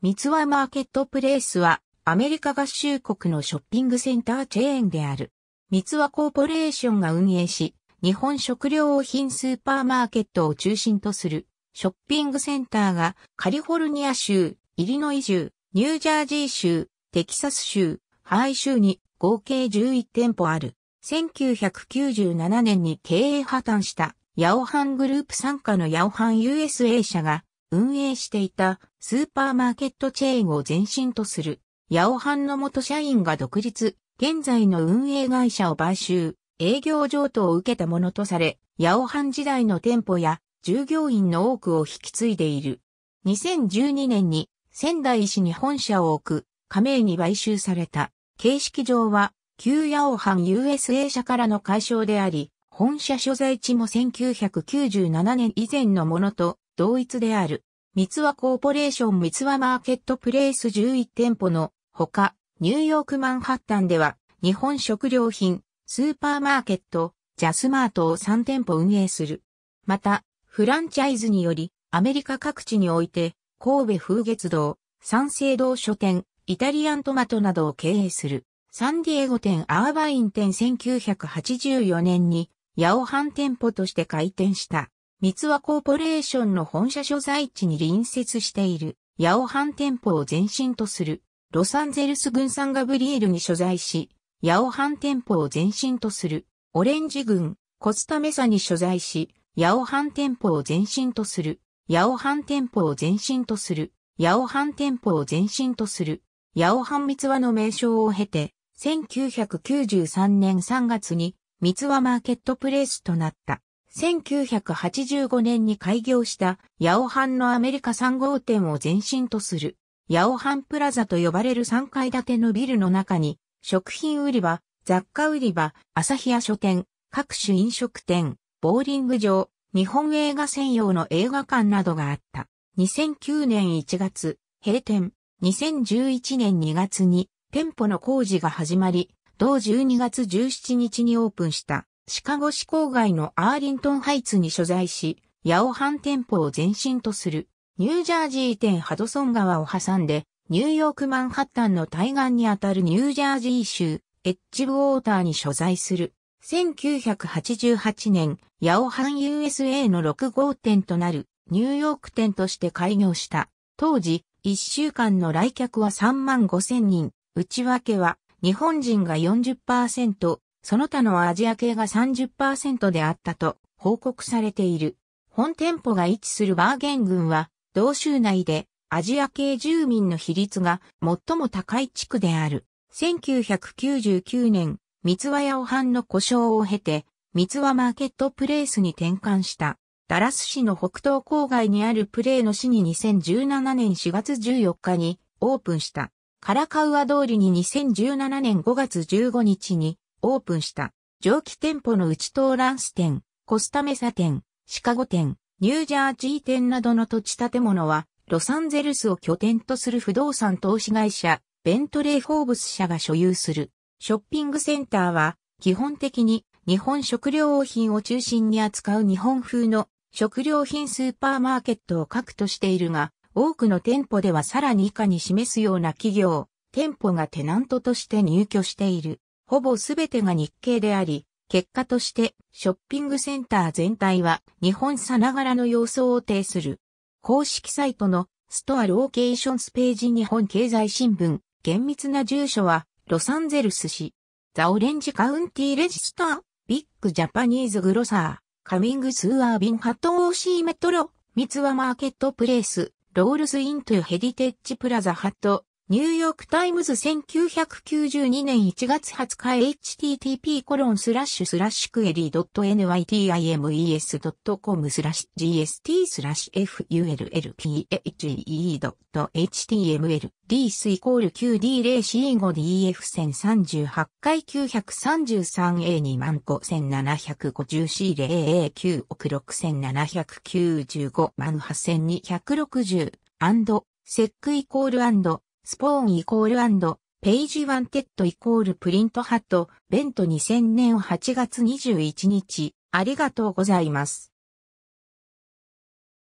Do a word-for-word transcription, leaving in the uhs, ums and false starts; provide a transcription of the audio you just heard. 三和マーケットプレイスはアメリカ合衆国のショッピングセンターチェーンである。三和コーポレーションが運営し、日本食料品スーパーマーケットを中心とするショッピングセンターがカリフォルニア州、イリノイ州、ニュージャージー州、テキサス州、ハワイ州に合計じゅういち店舗ある。せんきゅうひゃくきゅうじゅうななねんに経営破綻したヤオハングループ傘下のヤオハン ユーエスエー 社が運営していたスーパーマーケットチェーンを前身とするヤオハンの元社員が独立、現在の運営会社を買収、営業譲渡を受けたものとされ、ヤオハン時代の店舗や従業員の多くを引き継いでいる。にせんじゅうにねんに仙台市に本社を置く、加盟に買収された。形式上は旧ヤオハン ユーエスエー 社からの解消であり、本社所在地もせんきゅうひゃくきゅうじゅうななねん以前のものと同一である。三和コーポレーション三和マーケットプレイスじゅういち店舗のほか、ニューヨークマンハッタンでは日本食料品、スーパーマーケット、ジャスマートをさん店舗運営する。また、フランチャイズによりアメリカ各地において神戸風月堂、三省堂書店、イタリアントマトなどを経営する。サンディエゴ店アーバイン店せんきゅうひゃくはちじゅうよねんにヤオハン店舗として開店した。三和コーポレーションの本社所在地に隣接しているヤオハン店舗を前身とするロサンゼルス郡サンガブリエルに所在し、ヤオハン店舗を前身とするオレンジ郡コスタメサに所在し、ヤオハン店舗を前身とする、ヤオハン店舗を前身とする、ヤオハン店舗を前身とする。ヤオハン三和の名称を経て、せんきゅうひゃくきゅうじゅうさんねんさんがつに三和マーケットプレイスとなった。せんきゅうひゃくはちじゅうごねんに開業したヤオハンのアメリカさん号店を前身とする、ヤオハンプラザと呼ばれるさんかい建てのビルの中に、食品売り場、雑貨売り場、朝日屋書店、各種飲食店、ボーリング場、日本映画専用の映画館などがあった。にせんきゅうねんいちがつ、閉店。にせんじゅういちねんにがつに店舗の工事が始まり、同じゅうにがつじゅうしちにちにオープンしたシカゴ市郊外のアーリントンハイツに所在し、ヤオハン店舗を前身とするニュージャージー店ハドソン川を挟んで、ニューヨークマンハッタンの対岸にあたるニュージャージー州エッジウォーターに所在する。せんきゅうひゃくはちじゅうはちねん、ヤオハン ユーエスエー のろく号店となるニューヨーク店として開業した。当時、いっしゅうかんの来客はさんまんごせんにん、内訳は日本人が よんじゅっパーセント、その他のアジア系が さんじゅっパーセント であったと報告されている。本店舗が位置するバーゲン郡は、同州内でアジア系住民の比率が最も高い地区である。せんきゅうひゃくきゅうじゅうきゅうねん、三和ヤオハンの呼称を経て、三和マーケットプレイスに転換した。ダラス市の北東郊外にあるプレーの市ににせんじゅうななねんしがつじゅうよっかにオープンした。カラカウア通りににせんじゅうななねんごがつじゅうごにちにオープンした。蒸気店舗のうちトーランス店、コスタメサ店、シカゴ店、ニュージャージー店などの土地建物は、ロサンゼルスを拠点とする不動産投資会社、ベントレー・フォーブス社が所有する。ショッピングセンターは、基本的に日本食料品を中心に扱う日本風の食料品スーパーマーケットを核としているが、多くの店舗ではさらに以下に示すような企業、店舗がテナントとして入居している。ほぼすべてが日系であり、結果としてショッピングセンター全体は日本さながらの様相を呈する。公式サイトのストアロケーションスページ日本経済新聞、厳密な住所はロサンゼルス市、ザ・オレンジカウンティレジスター、ビッグジャパニーズグロサー。カミングスアービンハット オーシー メトロ、三和マーケットプレイス、ロールスイントゥヘリテッジプラザハット、ニューヨークタイムズせんきゅうひゃくきゅうじゅうにねんいちがつはつか http コロンスラッシュスラッシュクエリー .nytimes.com スラッシュ gst スラッシュ fulphe.html ds イコール キューディーゼロシーごディーエフせんさんじゅうはち 回 きゅうひゃくさんじゅうさんエーにまんごせんななひゃくごじゅうシーゼロエーきゅう 億ろくせんななひゃくきゅうじゅうご 万はっせんにひゃくろくじゅう and セックイコール andスポーンイコール&ページワンテッドイコールプリントハットベントにせんねんはちがつにじゅういちにちありがとうございます。